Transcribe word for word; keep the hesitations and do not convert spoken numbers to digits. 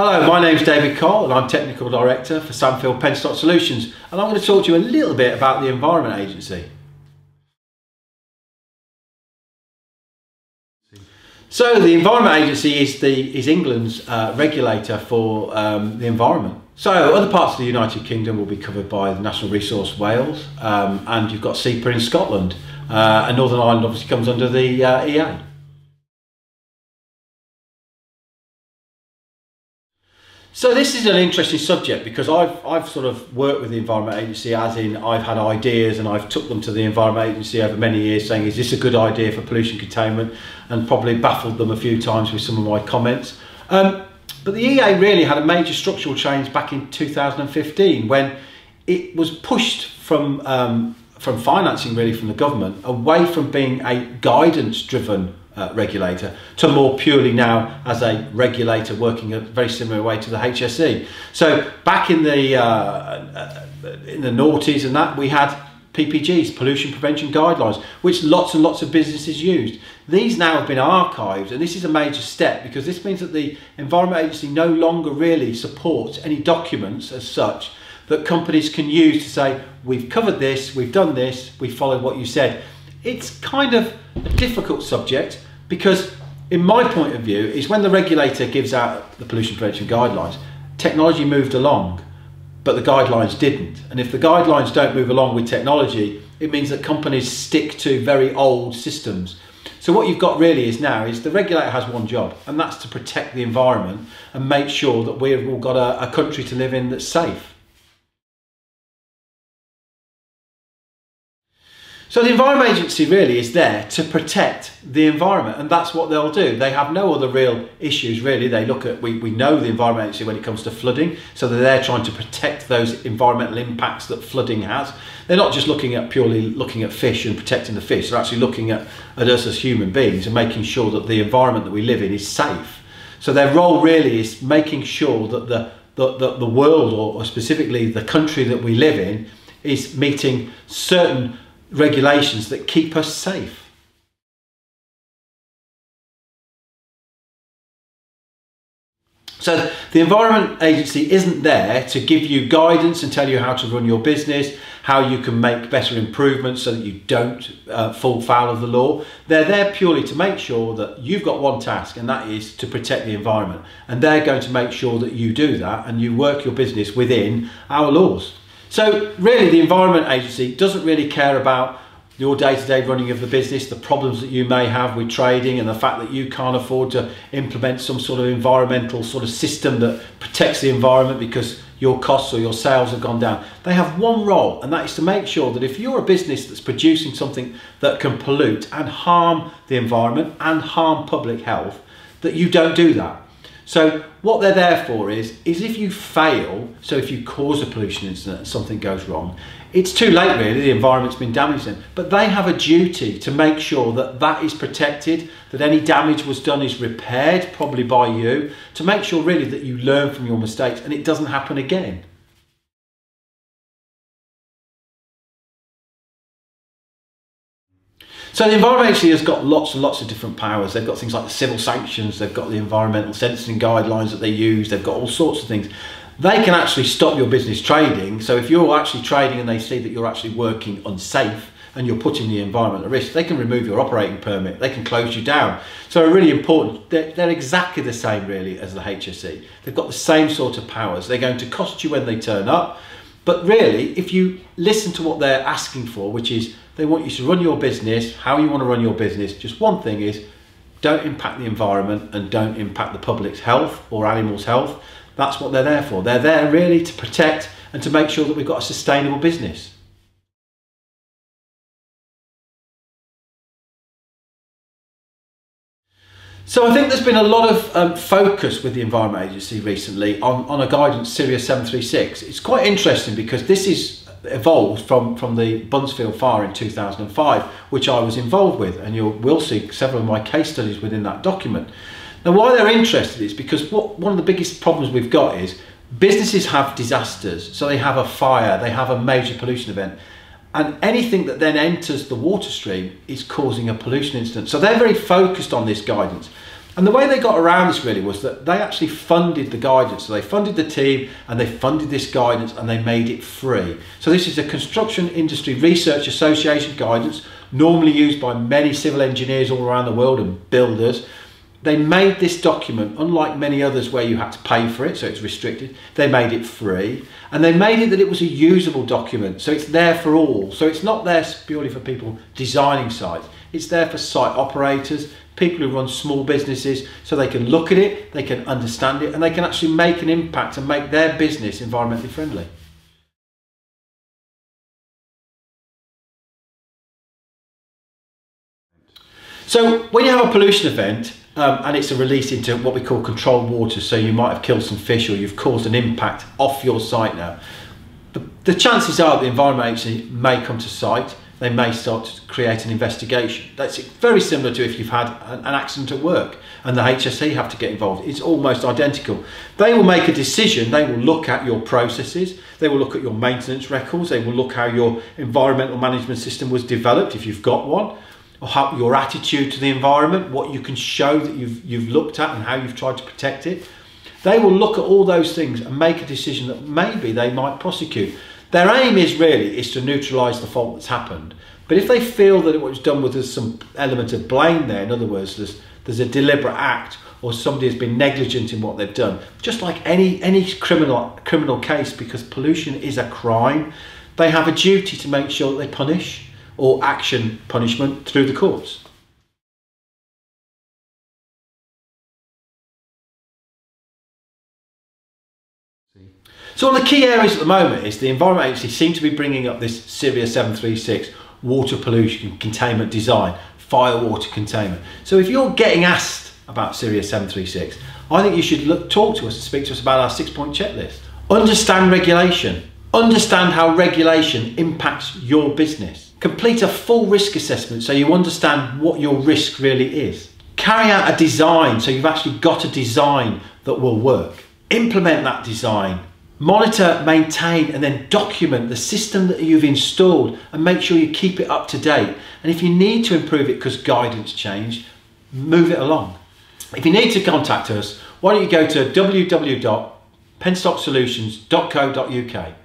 Hello, my name is David Cole and I'm Technical Director for Sandfield Penstock Solutions, and I'm going to talk to you a little bit about the Environment Agency. So the Environment Agency is, the, is England's uh, regulator for um, the environment. So other parts of the United Kingdom will be covered by the National Resource Wales, um, and you've got SEPA in Scotland, uh, and Northern Ireland obviously comes under the uh, E A. So this is an interesting subject because I've, I've sort of worked with the Environment Agency, as in I've had ideas and I've took them to the Environment Agency over many years saying, is this a good idea for pollution containment? And probably baffled them a few times with some of my comments. Um, but the E A really had a major structural change back in two thousand fifteen when it was pushed from, um, from financing, really from the government, away from being a guidance driven Uh, regulator to more purely now as a regulator working a very similar way to the H S E. So back in the uh, uh, in the noughties and that, we had P P Gs, pollution prevention guidelines, which lots and lots of businesses used. These now have been archived, and this is a major step because this means that the Environment Agency no longer really supports any documents as such that companies can use to say, we've covered this, we've done this, we followed what you said. It's kind of a difficult subject because, in my point of view, is when the regulator gives out the pollution prevention guidelines, technology moved along, but the guidelines didn't. And if the guidelines don't move along with technology, it means that companies stick to very old systems. So what you've got really is now is the regulator has one job, and that's to protect the environment and make sure that we've all got a, a country to live in that's safe. So the Environment Agency really is there to protect the environment, and that's what they'll do. They have no other real issues really. They look at, we, we know the Environment Agency when it comes to flooding, so they're there trying to protect those environmental impacts that flooding has. They're not just looking at purely looking at fish and protecting the fish, they're actually looking at, at us as human beings and making sure that the environment that we live in is safe. So their role really is making sure that the, the, the, the world, or specifically the country that we live in, is meeting certain regulations that keep us safe. So the Environment Agency isn't there to give you guidance and tell you how to run your business, how you can make better improvements so that you don't uh, fall foul of the law. They're there purely to make sure that you've got one task, and that is to protect the environment. And they're going to make sure that you do that and you work your business within our laws. So really the Environment Agency doesn't really care about your day-to-day running of the business, the problems that you may have with trading, and the fact that you can't afford to implement some sort of environmental sort of system that protects the environment because your costs or your sales have gone down. They have one role, and that is to make sure that if you're a business that's producing something that can pollute and harm the environment and harm public health, that you don't do that. So what they're there for is, is if you fail, so if you cause a pollution incident and something goes wrong, it's too late really, the environment's been damaged then. But they have a duty to make sure that that is protected, that any damage was done is repaired, probably by you, to make sure really that you learn from your mistakes and it doesn't happen again. So the Environment Agency has got lots and lots of different powers. They've got things like the civil sanctions, they've got the environmental sentencing guidelines that they use, they've got all sorts of things. They can actually stop your business trading. So if you're actually trading and they see that you're actually working unsafe and you're putting the environment at risk, they can remove your operating permit, they can close you down. So they're really important. They're, they're exactly the same really as the H S E. They've got the same sort of powers. They're going to cost you when they turn up. But really, if you listen to what they're asking for, which is they want you to run your business, how you want to run your business, just one thing is don't impact the environment and don't impact the public's health or animals' health. That's what they're there for. They're there really to protect and to make sure that we've got a sustainable business. So I think there's been a lot of um, focus with the Environment Agency recently on, on a guidance, CIRIA seven three six. It's quite interesting because this is evolved from, from the Buncefield fire in two thousand five, which I was involved with, and you will see several of my case studies within that document. Now why they're interested is because what, one of the biggest problems we've got is businesses have disasters. So they have a fire, they have a major pollution event. And anything that then enters the water stream is causing a pollution incident. So they're very focused on this guidance. And the way they got around this really was that they actually funded the guidance. So they funded the team and they funded this guidance and they made it free. So this is the Construction Industry Research Association guidance, normally used by many civil engineers all around the world and builders. They made this document, unlike many others where you had to pay for it, so it's restricted, they made it free. And they made it that it was a usable document, so it's there for all. So it's not there purely for people designing sites. It's there for site operators, people who run small businesses, so they can look at it, they can understand it, and they can actually make an impact and make their business environmentally friendly. So when you have a pollution event, Um, and it's a release into what we call controlled water, so you might have killed some fish or you've caused an impact off your site now. The, the chances are the Environment Agency may come to site, they may start to create an investigation. That's very similar to if you've had an, an accident at work and the H S E have to get involved. It's almost identical. They will make a decision, they will look at your processes, they will look at your maintenance records, they will look how your environmental management system was developed if you've got one, or how your attitude to the environment, what you can show that you've, you've looked at and how you've tried to protect it. They will look at all those things and make a decision that maybe they might prosecute. Their aim is really is to neutralise the fault that's happened. But if they feel that what was done was there's some element of blame there, in other words, there's, there's a deliberate act or somebody has been negligent in what they've done, just like any, any criminal, criminal case, because pollution is a crime, they have a duty to make sure that they punish or action punishment through the courts. So one of the key areas at the moment is the Environment Agency seem to be bringing up this CIRIA seven three six water pollution containment design, fire water containment. So if you're getting asked about CIRIA seven three six, I think you should look, talk to us and speak to us about our six point checklist. Understand regulation. Understand how regulation impacts your business. Complete a full risk assessment so you understand what your risk really is. Carry out a design so you've actually got a design that will work. Implement that design. Monitor, maintain, and then document the system that you've installed and make sure you keep it up to date. And if you need to improve it because guidance changed, move it along. If you need to contact us, why don't you go to w w w dot penstock solutions dot co dot u k.